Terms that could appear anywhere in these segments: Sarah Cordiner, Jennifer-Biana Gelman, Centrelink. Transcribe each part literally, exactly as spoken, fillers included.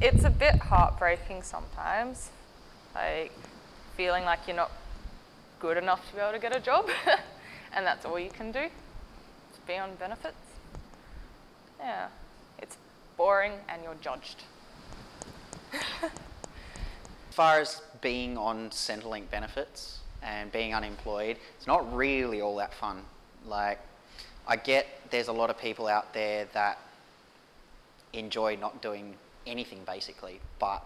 it's a bit heartbreaking sometimes, like feeling like you're not good enough to be able to get a job and that's all you can do, to be on benefits. Yeah, it's boring and you're judged. As far as being on Centrelink benefits and being unemployed, it's not really all that fun. Like, I get there's a lot of people out there that enjoy not doing anything basically, but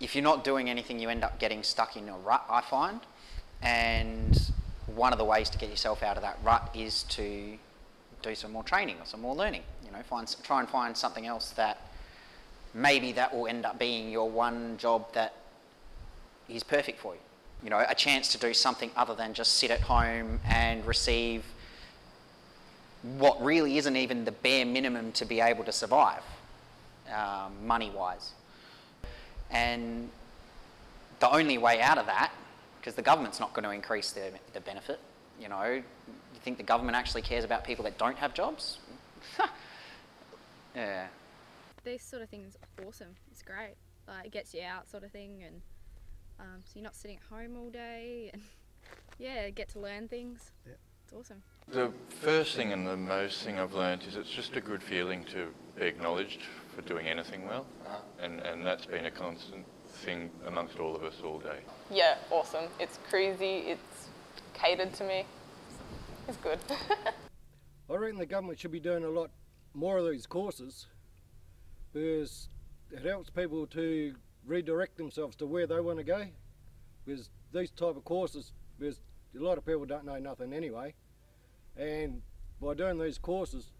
if you're not doing anything, you end up getting stuck in a rut, I find. And one of the ways to get yourself out of that rut is to do some more training or some more learning. You know, find, try and find something else that maybe that will end up being your one job that is perfect for you. You know, a chance to do something other than just sit at home and receive what really isn't even the bare minimum to be able to survive, um, money-wise. And the only way out of that, because the government's not going to increase the, the benefit, you know, you think the government actually cares about people that don't have jobs? Yeah. These sort of things are awesome. It's great. Like, it gets you out, sort of thing, and um, so you're not sitting at home all day. And yeah, get to learn things. Yeah. It's awesome. The first thing and the most thing I've learned is it's just a good feeling to be acknowledged for doing anything well, and and that's been a constant thing amongst all of us all day. Yeah, awesome. It's crazy. It's catered to me. It's good. I reckon the government should be doing a lot more of these courses, because it helps people to redirect themselves to where they want to go. Because these type of courses, because a lot of people don't know nothing anyway, and by doing these courses,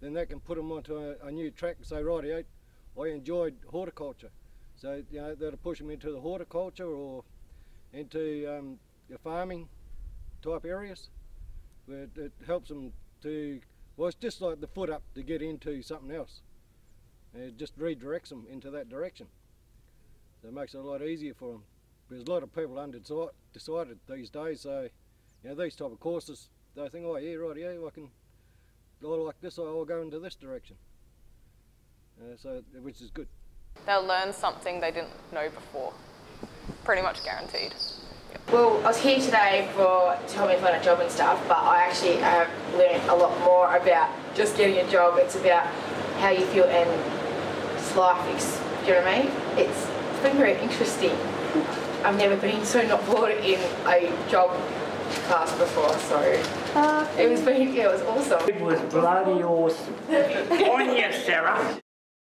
then they can put them onto a, a new track and say, "Righty, I enjoyed horticulture," so you know that'll push them into the horticulture or into um, the farming type areas. But it helps them to, well, it's just like the foot up to get into something else. It just redirects them into that direction. So it makes it a lot easier for them. There's a lot of people undecided these days, so you know, these type of courses, they think, "Oh yeah, right, yeah, I can, I like this, I'll go into this direction." Uh, so, which is good. They'll learn something they didn't know before, pretty much guaranteed. Well, I was here today for to help me find a job and stuff, but I actually have uh, learned a lot more about just getting a job. It's about how you feel and life, do you know what I mean? It's been very interesting. I've never been so not bored in a job class before, so uh, it was been, yeah, it was awesome. It was bloody awesome. On you, Sarah.